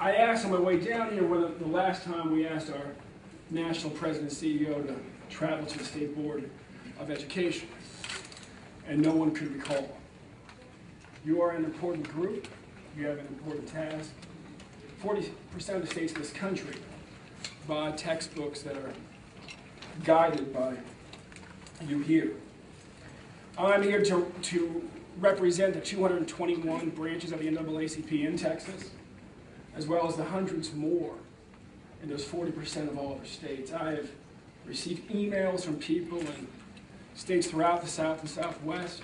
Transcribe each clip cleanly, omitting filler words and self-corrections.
I asked on my way down here whether the last time we asked our national president and CEO to travel to the State Board of Education, and no one could recall. You are an important group. You have an important task. 40% of the states in this country buy textbooks that are guided by you here. I'm here to represent the 221 branches of the NAACP in Texas, as well as the hundreds more in those 40% of all other states. I have received emails from people in states throughout the South and Southwest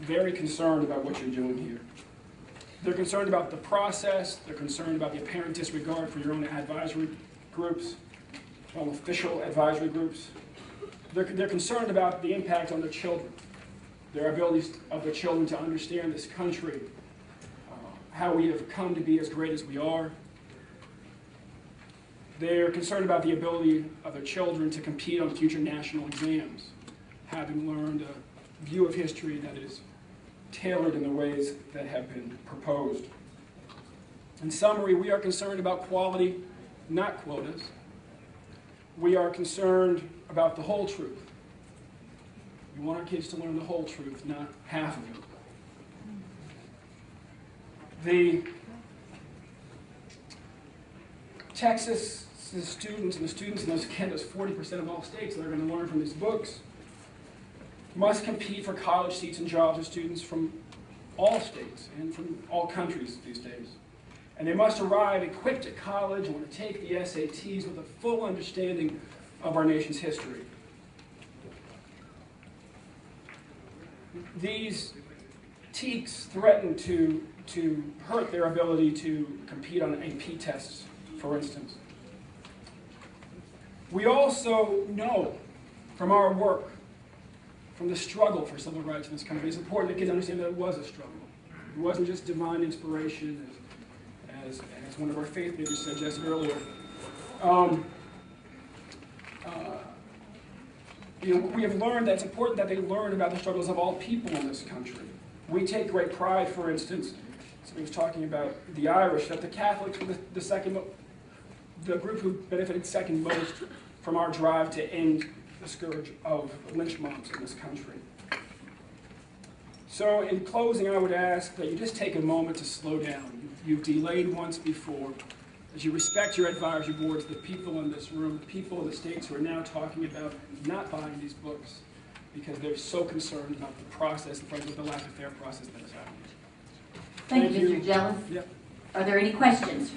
very concerned about what you're doing here. They're concerned about the process. They're concerned about the apparent disregard for your own advisory groups, own official advisory groups. They're concerned about the impact on their children, their abilities of their children to understand this country, how we have come to be as great as we are. They're concerned about the ability of their children to compete on future national exams, having learned a view of history that is tailored in the ways that have been proposed. In summary, we are concerned about quality, not quotas. We are concerned about the whole truth. We want our kids to learn the whole truth, not half of it. The Texas students and the students in those, again, those 40% of all states that are going to learn from these books must compete for college seats and jobs of students from all states and from all countries these days. And they must arrive equipped at college and want to take the SATs with a full understanding of our nation's history. These TEKs threaten to hurt their ability to compete on AP tests, for instance. We also know from our work, from the struggle for civil rights in this country, it's important that kids understand that it was a struggle. It wasn't just divine inspiration, as one of our faith leaders suggested earlier. We have learned that it's important that they learn about the struggles of all people in this country. We take great pride, for instance, somebody was talking about the Irish, that the Catholics were the group who benefited second most from our drive to end the scourge of lynch mobs in this country. So in closing, I would ask that you just take a moment to slow down. You've delayed once before. As you respect your advisory boards, the people in this room, the people in the states who are now talking about not buying these books because they're so concerned about the process and frankly the lack of fair process that has happened. Thank you, Mr. Jealous. Yep. Are there any questions?